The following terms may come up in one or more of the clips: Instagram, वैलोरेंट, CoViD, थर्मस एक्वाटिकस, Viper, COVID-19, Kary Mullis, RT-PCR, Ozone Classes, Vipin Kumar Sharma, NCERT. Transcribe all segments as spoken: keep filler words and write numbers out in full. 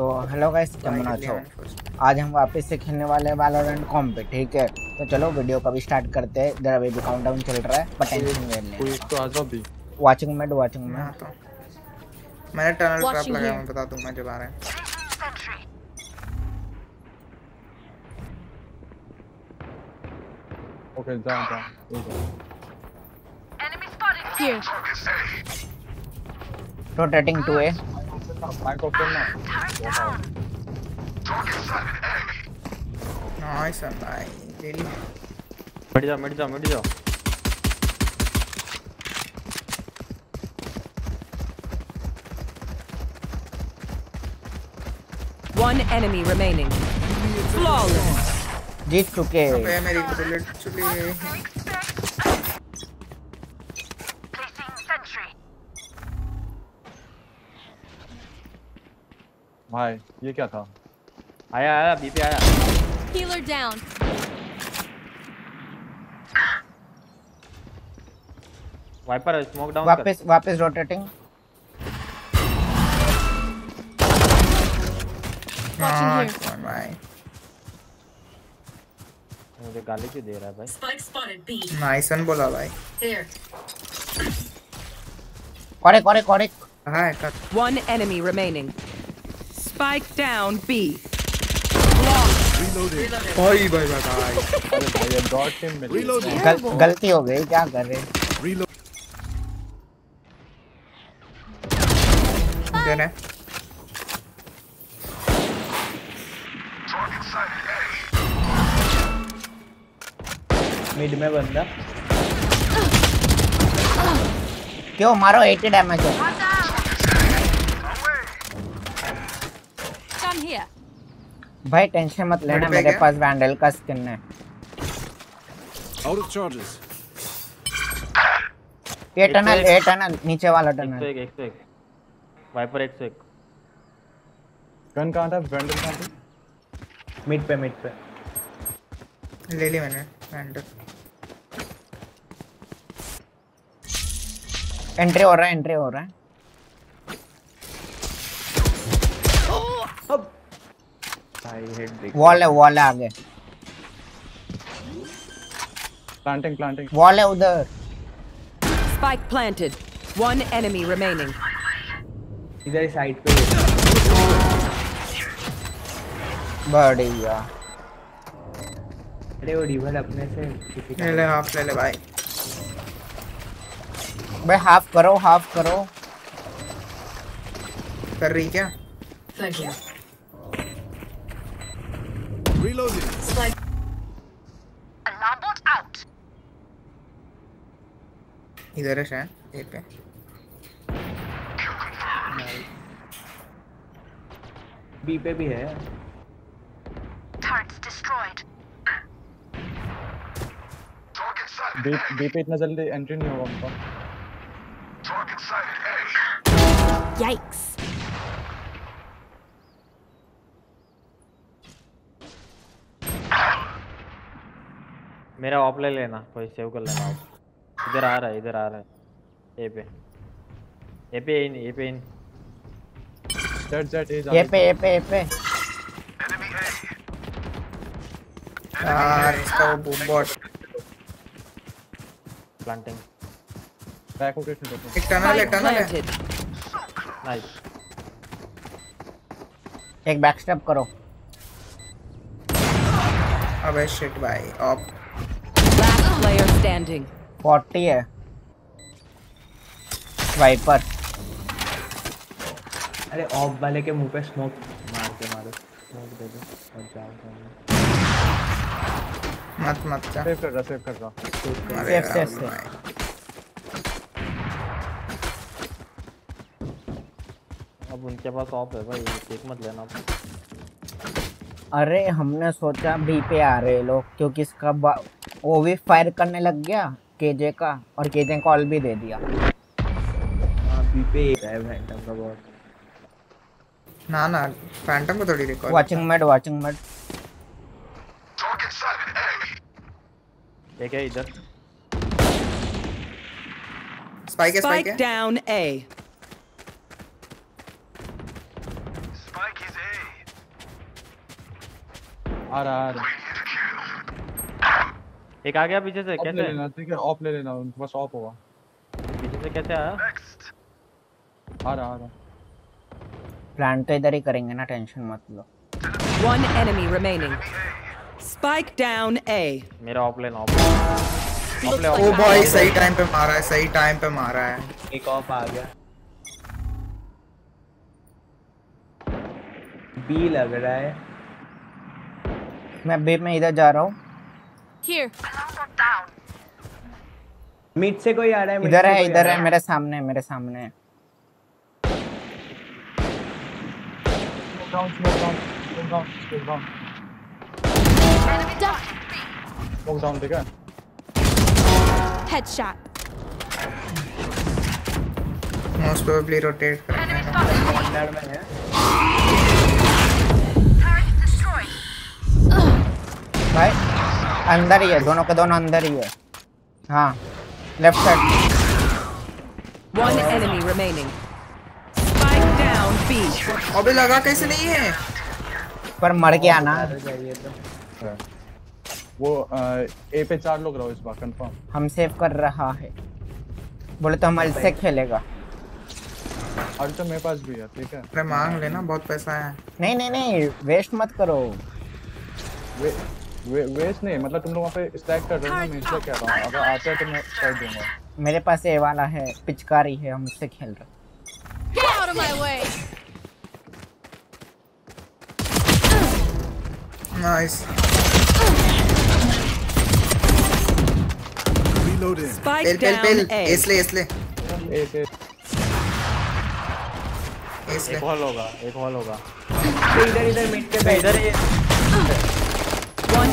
तो hello guys, camera छो। आज हम वापस से खेलने वाले हैं वैलोरेंट कॉम पे, ठीक है। तो चलो वीडियो का भी स्टार्ट करते हैं। इधर अभी भी काउंटडाउन चल रहा है, पर टेंशन ले लेना। कोई तो आ जाओ भी वाचिंग में, वाचिंग में तो मैंने टनल ट्रैप लगाया, मैं बता दूंगा जब आ रहे हैं। ओके जा जा। Enemy spotted here. Rotating to a microphone ना। Nice nice daily. मर जा मर जा मर जा। One enemy remaining. Flawless. जीत चुके हैं। मेरी बुलेट चुकी है। भाई ये क्या था? आया आया बीपी आया। Healer down. Viper smoke down. वापस वापस rotating. Watching here. मुझे गाली क्यों दे रहा है भाई? Spike spotted B. Nice one बोला भाई. Here. Correct correct correct. हाँ correct. One enemy remaining. Spike down B. Reloaded. भाई भाई भाई डॉट टीम में गल, गलती हो गई, क्या कर रहे हैं? देना मिड में बंदा, क्यों मारो? अस्सी डैमेज है। भाई टेंशन मत लेना, मेरे पास वैंडल का स्किन है। Out of charges. ये टनल, ये टनल, नीचे वाला टनल। एक सौ एक, एक सौ एक। वाइपर एक सौ एक। गन कहां था? वैंडल कहां थी? मिड पे, मिड पे। ले ली मैंने वैंडल। एंट्री हो रहा है, एंट्री हो रहा है। अब वॉल है, वॉल है आगे। प्लांटिंग प्लांटिंग वॉल है उधर। Spike planted. One enemy remaining. इधर इस साइड पे बढ़िया। अरे वो रिवर अपने से ले ले, हाफ ले ले भाई। भाई हाफ करो, हाफ करो। कर रही क्या? Thank you. Reloading. Spike. Alarm bot out. इधर है शायद, ये पे। बी पे भी है। Targets destroyed. Target sighted. B B पे इतना जल्दी एंट्री नहीं होगा उनका। Target sighted. Yikes. मेरा ऑप ले लेना, कोई सेव कर लेना। इधर आ रहा है, इधर आ रहा है। ए पे ए पे इन ए पे इन चट चट ए जा ए पे ए पे ए पे। एनिमी है यार, इसका boom bot planting back rotation देखो। एक टनल है, टनल है। नाइस। एक बैक स्टेप करो। अबे शिट भाई, ऑप player standing. forty है वाइपर। अरे ऑफ वाले के मुंह पे स्मोक मार के मारो, स्मोक दे दो और जाओ। मत मत जा, सेव कर रहा, सेव कर रहा। Save save save. अब उनके पास ऑफ है भाई, एक मत लेना। अरे हमने सोचा बी पे आ रहे लोग, क्योंकि इसका वो भी फायर करने लग गया केजे का, और केजे ने कॉल भी दे दिया। हां बी पे है फैंटम का बॉट। ना ना फैंटम को थोड़ी recall. Watching mid, watching mid. देखे इधर स्पाइक है, स्पाइक है। Down A spike is A आ रहा आ रहा एक आ गया पीछे से। कैसे लेना? ठीक है ऑफ ले लेना, बस ऑफ होगा। पीछे से कैसे आया? आ रहा आ रहा। प्लान तो इधर ही करेंगे ना, टेंशन मत लो। One enemy remaining. Spike down A. मेरा ऑफ लेना, ऑफ ऑफ ले। ओ बॉय सही टाइम पे मारा है, सही टाइम पे मारा है। एक ऑफ आ गया। बी लग रहा है। मैं बी में इधर जा रहा हूँ। मिड से कोई आ रहा है। इधर है, इधर है, मेरे सामने, मेरे सामने है। Down, smoke down, smoke down, smoke down. Enemy down. Smoke down, ठीक है. Headshot. Most probably rotate करना है. Corner में है. Turret destroyed. भाई अंदर ही है, दोनों के दोनों अंदर ही है. हाँ, left side. One enemy remaining. अबे लगा कैसे नहीं है? पर मर गया ना। वो ए पे चार लोग रहो इस बार कंफर्म। हम सेव कर रहा है। बोले तो हम अल्ट से खेलेगा। अल्ट तो मेरे पास भी है, ठीक है। अरे मांग लेना, बहुत पैसा है। नहीं नहीं नहीं, वेस्ट मत करो। वे, वे, वेस्ट नहीं, मतलब तुम लोग वहाँ पे स्टैक कर रहे हो, मैं इसलिए कह रहा हूँ। अगर आता है तो मैं कर दूंगा। मेरे पास ये वाला है, पिचकारी है, हम इससे खेल रहे। Get out of my way. Nice. Reloading. Spike pel, down. Pel, pel. A. Isle, isle. Isle. Isle. एक हॉल होगा, एक हॉल होगा। इधर इधर मिड के पे इधर ये। One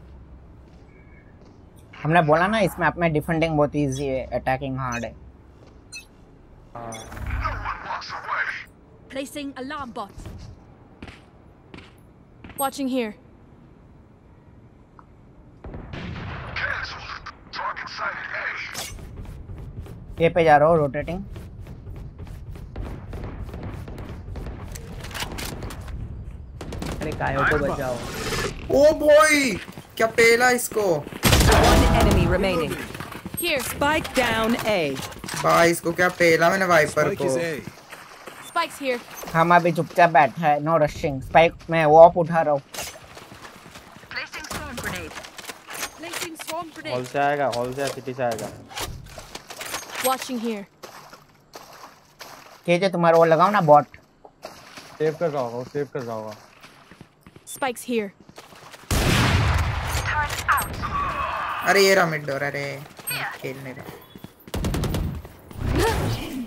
हमने बोला ना इस मैप में डिफेंडिंग बहुत इजी है, अटैकिंग हार्ड है। Placing alarm bot. Watching here. ये पे जा रहा हूँ, rotating. अरे कायो को बचाओ। Oh boy, क्या पेला इसको? One enemy remaining. Here, spike down A. भाई इसको क्या पेला मैंने वाइपर को। Spike's here. हम अभी चुपचाप बैठा है, नो रशिंग। स्पाइक मैं वॉप उठा रहा हूँ। हॉल से आएगा, हॉल से सिटी से आएगा। Watching here. केजे तुम्हारा वो लगाओ ना बॉट। सेव कर रहा होगा, सेव कर रहा होगा। Spike's here. अरे ये रहा मिड डोर, अरे खेलने रहा।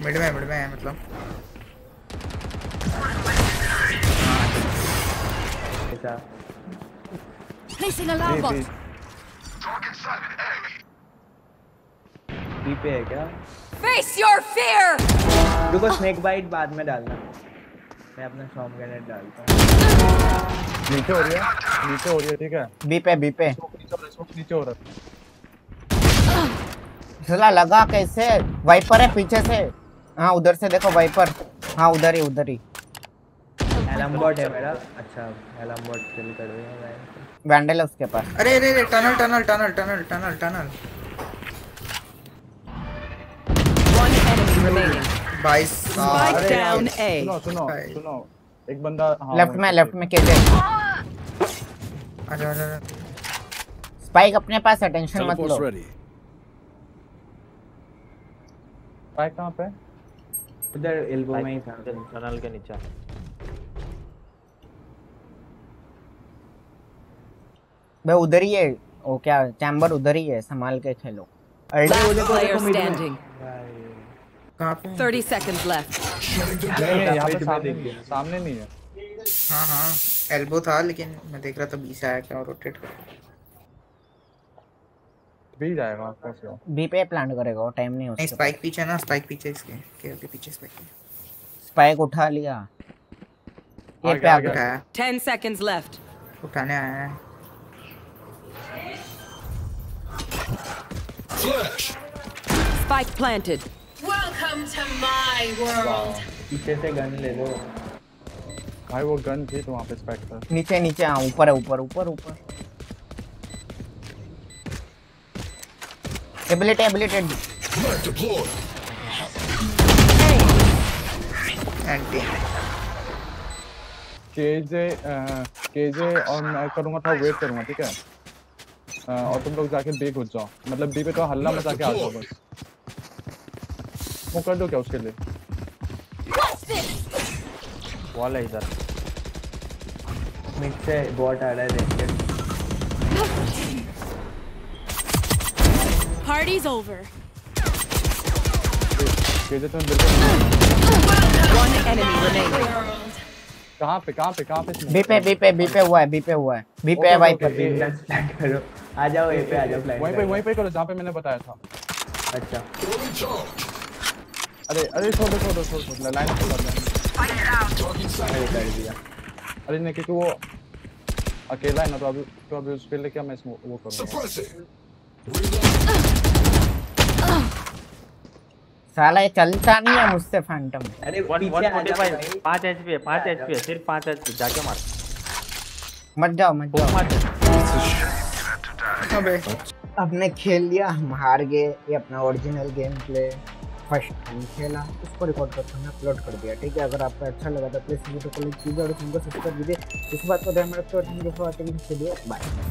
मिड में, मिड में है मतलब। Placing alarm box. B पे है क्या? Face your fear. रुको, snake bite बाद में डालना। मैं अपना storm grenade डालता हूँ। नीचे हो रही है, नीचे हो रही है, ठीक है। B पे, B पे। नीचे हो रहा है। चला लगा कैसे? वाइपर है पीछे से। हाँ उधर से देखो वाइपर। हाँ उधर ही, उधर ही। एलम्बॉट है मेरा। अच्छा एलम्बॉट किल कर रहे हैं भाई। वैंडल है उसके पास। अरे अरे tunnel tunnel tunnel tunnel tunnel tunnel. One enemy remaining. बाईस। Spike down A. सुनो सुनो सुनो, एक बंदा लेफ्ट में, लेफ्ट में केजे। अरे अरे स्पाइक अपने पास, अटेंशन मत लो। स्पाइक कहाँ पे? उधर एल्बो में ही था, टनल के नीचे। भाई उधर ही है वो, क्या चैम्बर उधर ही है, संभाल के खेलो। तीस सेकंड्स लेफ्ट। यहाँ पे सामने नहीं है, सामने नहीं है। हाँ हाँ एल्बो था, लेकिन मैं देख रहा था बीस आया क्या, रोटेट कर। भी जाएगा आपका से बी पे प्लांट करेगा, टाइम नहीं हो सकता। स्पाइक पीछे ना, स्पाइक पीछे इसके, के के पीछे स्पाइक है। स्पाइक उठा लिया, ये पे आ गया। टेन सेकंड्स लेफ्ट, उठाने आया है। Spike planted. Welcome to my world. पीछे से गन ले लो भाई, वो गन थी तो वहां पे स्पाइक था। नीचे नीचे, हां ऊपर है, ऊपर ऊपर ऊपर। Ability ability anti KJ KJ और मैं करूंगा था, वेट करूंगा ठीक है। आ, और तुम लोग जाके बी घुस जाओ, मतलब बी पे तो हल्ला मचा के आ जाओ बस। वो कर दो क्या उसके लिए वाला इधर मिक्स से बॉट आ रहा है देखिए। Party's over. One enemy remaining. कहाँ पे कहाँ पे कहाँ पे? बी पे बी पे बी पे हुआ है, बी पे हुआ है, बी पे है वाइपर। आ जाओ ए पे, आ जाओ फ्लैट। वहीं पे वहीं पे करो जहाँ पे मैंने बताया था। अच्छा। अरे अरे छोड़ दो छोड़ दो छोड़ दो लाइन छोड़ दो। अरे नहीं क्योंकि वो अकेला है ना, तो अभी तो अभी उसके लिए क्या मैं वो करूँगा। साला ये चलता नहीं है मुझसे फैंटम। अरे पीछे आ जा भाई, पाँच एचपी है, पाँच एचपी है, सिर्फ पाँच एचपी। जाके मार, मत जाओ मत जाओ मत। अबे अपने खेल लिया, हम हार गए। ये अपना original game play first time खेला, उसको रिकॉर्ड करके हमने अपलोड कर दिया ठीक है। अगर आपको अच्छा लगा तो प्लीज वीडियो को लाइक कीजिए और चैनल को सब्सक्राइब कीजिए। इस बात को ध्यान रखते हुए बाय।